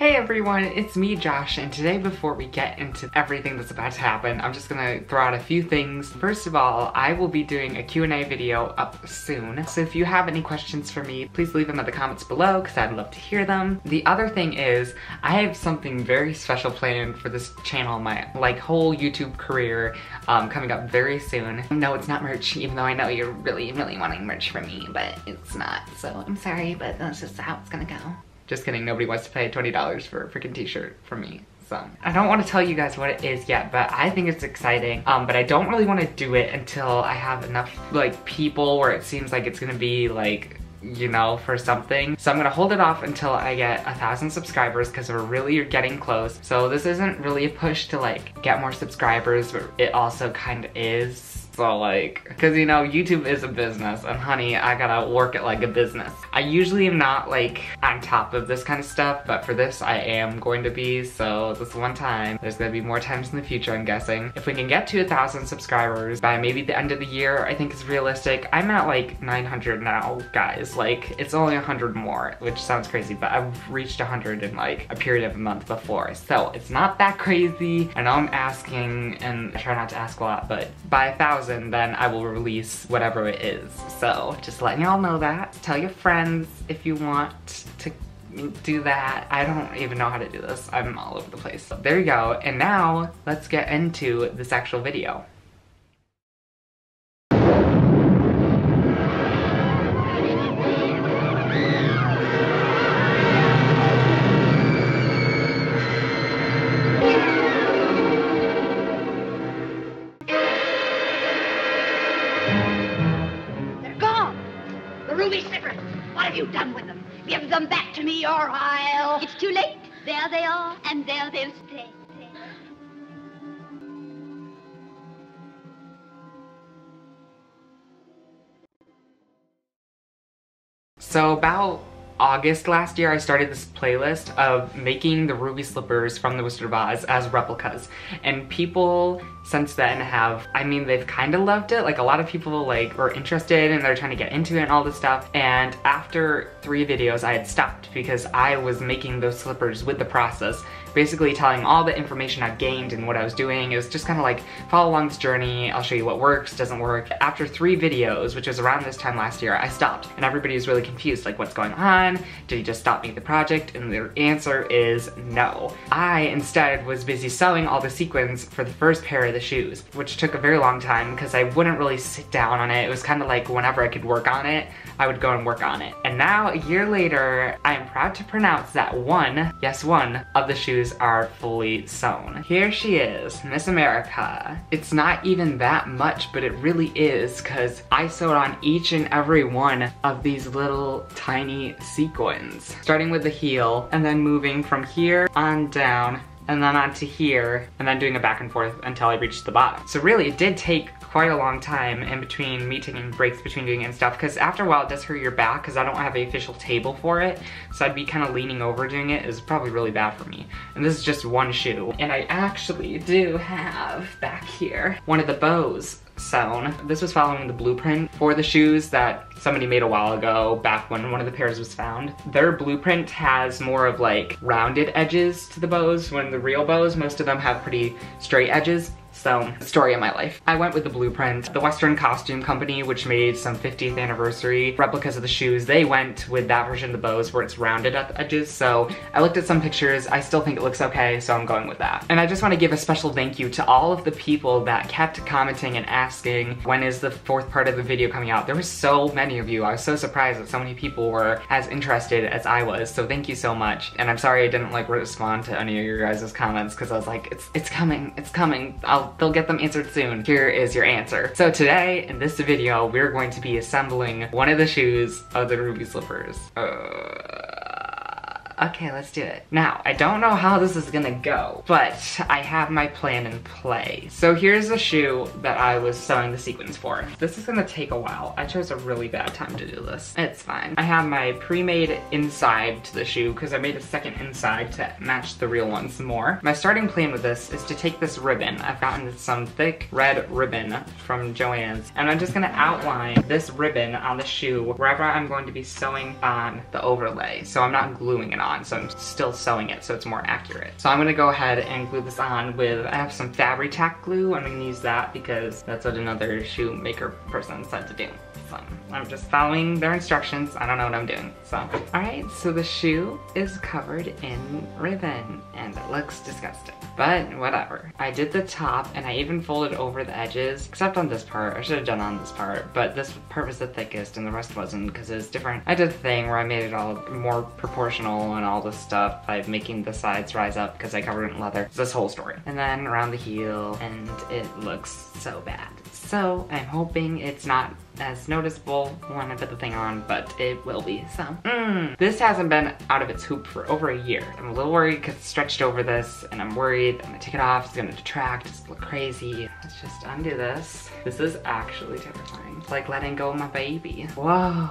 Hey everyone, it's me Josh, and today before we get into everything that's about to happen, I'm just gonna throw out a few things. First of all, I will be doing a Q&A video up soon, so if you have any questions for me, please leave them in the comments below because I'd love to hear them. The other thing is, I have something very special planned for this channel, my whole YouTube career, coming up very soon. No, it's not merch, even though I know you're really wanting merch from me, but it's not, so I'm sorry, but that's just how it's gonna go. Just kidding, nobody wants to pay $20 for a freaking t-shirt from me, so. I don't want to tell you guys what it is yet, but I think it's exciting, but I don't really want to do it until I have enough, people where it seems like it's gonna be, you know, for something. So I'm gonna hold it off until I get 1,000 subscribers because we're really getting close. So this isn't really a push to, get more subscribers, but it also kind of is. So cause you know, YouTube is a business, and honey, I gotta work it like a business. I usually am not on top of this kind of stuff, but for this I am going to be, so this one time. There's gonna be more times in the future, I'm guessing. If we can get to 1,000 subscribers by maybe the end of the year, I think is realistic. I'm at 900 now, guys. It's only 100 more, which sounds crazy, but I've reached 100 in a period of a month before, so it's not that crazy. I know I'm asking, and I try not to ask a lot, but by 1,000, and then I will release whatever it is. So just letting y'all know that. Tell your friends if you want to do that. I don't even know how to do this. I'm all over the place. So there you go. And now let's get into this actual video. It's too late. There they are, and there they'll stay. So about August last year, I started this playlist of making the ruby slippers from the Wizard of Oz as replicas, and people since then have, they've kind of loved it. A lot of people were interested and they're trying to get into it and all this stuff, and after 3 videos I had stopped because I was making those slippers with the process, basically telling all the information I've gained and what I was doing. It was just kind of follow along this journey, I'll show you what works, doesn't work. After 3 videos, which was around this time last year, I stopped, and everybody was really confused, what's going on? Did he just stop making the project? And the answer is no. I instead was busy sewing all the sequins for the first pair of the shoes, which took a very long time because I wouldn't really sit down on it. It was kind of whenever I could work on it, I would go and work on it. And now, a year later, I am proud to pronounce that one, yes one, of the shoes are fully sewn. Here she is, Miss America. It's not even that much, but it really is, because I sewed on each and every one of these little tiny sequins, starting with the heel and then moving from here on down and then onto here and then doing it back and forth until I reached the bottom. So really it did take quite a long time in between me taking breaks between doing it and stuff, because after a while it does hurt your back because I don't have an official table for it, so I'd be kind of leaning over doing it. It was probably really bad for me. And this is just one shoe, and I actually do have back here one of the bows sewn. This was following the blueprint for the shoes that somebody made a while ago, back when one of the pairs was found. Their blueprint has more of rounded edges to the bows, when the real bows, most of them have pretty straight edges. So, story of my life. I went with the blueprint. The Western Costume Company, which made some 50th anniversary replicas of the shoes, they went with that version of the bows where it's rounded at the edges, so I looked at some pictures. I still think it looks okay, so I'm going with that. And I just want to give a special thank you to all of the people that kept commenting and asking, when is the 4th part of the video coming out? There were so many of you. I was so surprised that so many people were as interested as I was, so thank you so much. And I'm sorry I didn't respond to any of your guys' comments, because I was like, it's coming, it's coming. They'll get them answered soon. Here is your answer. So today, in this video, we're going to be assembling one of the shoes of the ruby slippers. Okay, let's do it. Now, I don't know how this is gonna go, but I have my plan in play. So here's the shoe that I was sewing the sequins for. This is gonna take a while. I chose a really bad time to do this. It's fine. I have my pre-made inside to the shoe because I made a second inside to match the real one some more. My starting plan with this is to take this ribbon. I've gotten some thick red ribbon from Joann's, and I'm just gonna outline this ribbon on the shoe wherever I'm going to be sewing on the overlay, so I'm not gluing it on. on, so I'm still sewing it so it's more accurate. So I'm gonna go ahead and glue this on with, I have some Fabri-Tac glue. I'm gonna use that because that's what another shoemaker person said to do. So I'm just following their instructions. I don't know what I'm doing, so. All right, so the shoe is covered in ribbon and it looks disgusting, but whatever. I did the top and I even folded over the edges, except on this part. I should have done on this part, but this part was the thickest and the rest wasn't because it was different. I did the thing where I made it all more proportional and all this stuff by making the sides rise up because I covered it in leather. It's this whole story. And then around the heel, and it looks so bad. So I'm hoping it's not as noticeable when I put the thing on, but it will be, so. This hasn't been out of its hoop for over a year. I'm a little worried because it's stretched over this, and I'm worried I'm gonna take it off, it's gonna detract, it's gonna look crazy. Let's just undo this. This is actually terrifying. It's like letting go of my baby. Whoa,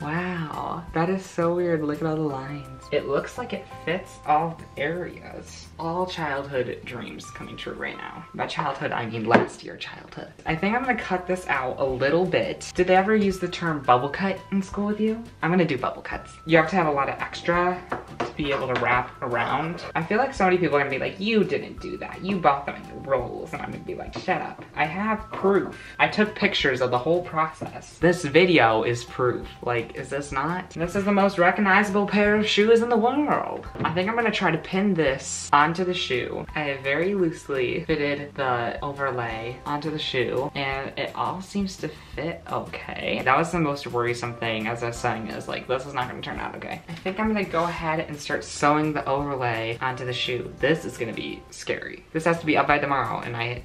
wow, that is so weird. Look at all the lines. It looks like it fits all the areas. All childhood dreams coming true right now. By childhood, I mean last year childhood. I think I'm gonna cut this out a little bit. Did they ever use the term bubble cut in school with you? I'm gonna do bubble cuts. You have to have a lot of extra to be able to wrap around. I feel like so many people are gonna be like, you didn't do that. You bought them in the rolls. And I'm gonna be like, shut up. I have proof. I took pictures of the whole process. This video is proof. Like, is this not? This is the most recognizable pair of shoes in the world. I think I'm gonna try to pin this onto the shoe. I have very loosely fitted the overlay onto the shoe and it all seems to fit okay. That was the most worrisome thing as I was sewing is like, this is not gonna turn out okay. I think I'm gonna go ahead and start sewing the overlay onto the shoe. This is gonna be scary. This has to be up by tomorrow and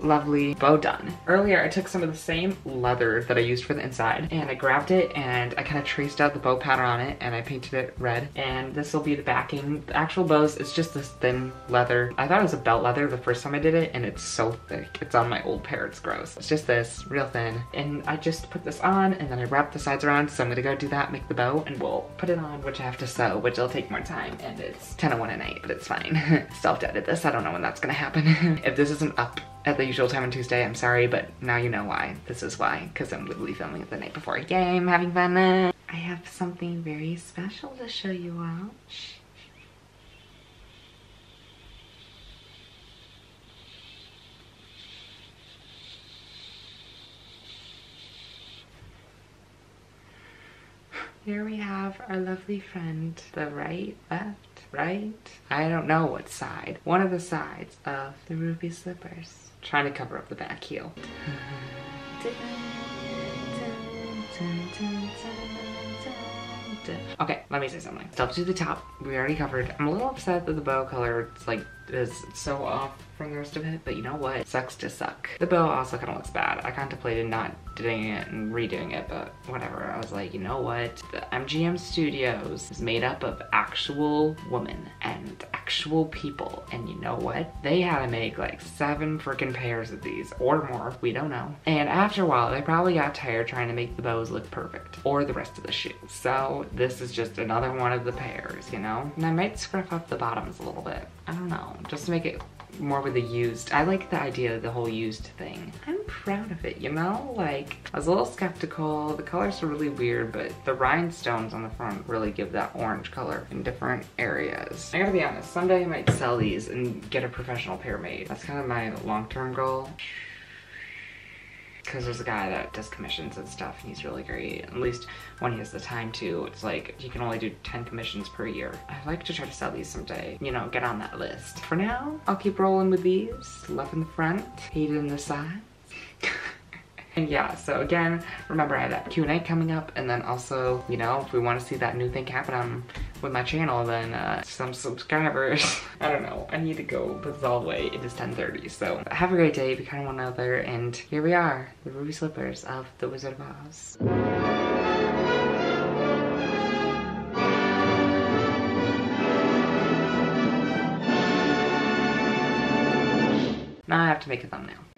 lovely bow done. Earlier, I took some of the same leather that I used for the inside and I grabbed it and I kind of traced out the bow pattern on it and I painted it red. And this will be the backing. The actual bows, it's just this thin leather. I thought it was a belt leather the first time I did it and it's so thick. It's on my old pair, it's gross. It's just this, real thin. And I just put this on and then I wrapped the sides around. So I'm gonna go do that, make the bow, and we'll put it on, which I have to sew, which will take more time. And it's 10:01 at night, but it's fine. Self-doubted this, I don't know when that's gonna happen. If this isn't up at the usual time on Tuesday, I'm sorry, but now you know why. This is why, because I'm literally filming it the night before. Yay, I'm having fun. I have something very special to show you all. Shh. Here we have our lovely friend, the right, left, right. I don't know what side. One of the sides of the ruby slippers. Trying to cover up the back heel. Okay, let me say something. Still to the top, we already covered. I'm a little upset that the bow color is so off from the rest of it, but you know what? Sucks to suck. The bow also kind of looks bad. I contemplated not doing it and redoing it, but whatever. I was like, you know what? The MGM Studios is made up of actual women and actual people, and you know what? They had to make like 7 freaking pairs of these, or more, we don't know. And after a while, they probably got tired trying to make the bows look perfect, or the rest of the shoe. So this is just another one of the pairs, you know? And I might scruff up the bottoms a little bit. I don't know, just to make it more with the used. I like the idea of the whole used thing. I'm proud of it, you know? Like, I was a little skeptical. The colors are really weird, but the rhinestones on the front really give that orange color in different areas. I gotta be honest, someday I might sell these and get a professional pair made. That's kind of my long-term goal. Because there's a guy that does commissions and stuff, and he's really great. At least when he has the time to, it's like he can only do 10 commissions per year. I'd like to try to sell these someday, you know, get on that list. For now, I'll keep rolling with these. Love in the front, hate in the sides. And yeah, so again, remember I have that Q&A coming up, and then also, you know, if we want to see that new thing happen on with my channel, then some subscribers. I don't know, I need to go, but it's all the way. It is 10:30, so have a great day, be kind to one another, and here we are, the ruby slippers of the Wizard of Oz. Now I have to make a thumbnail.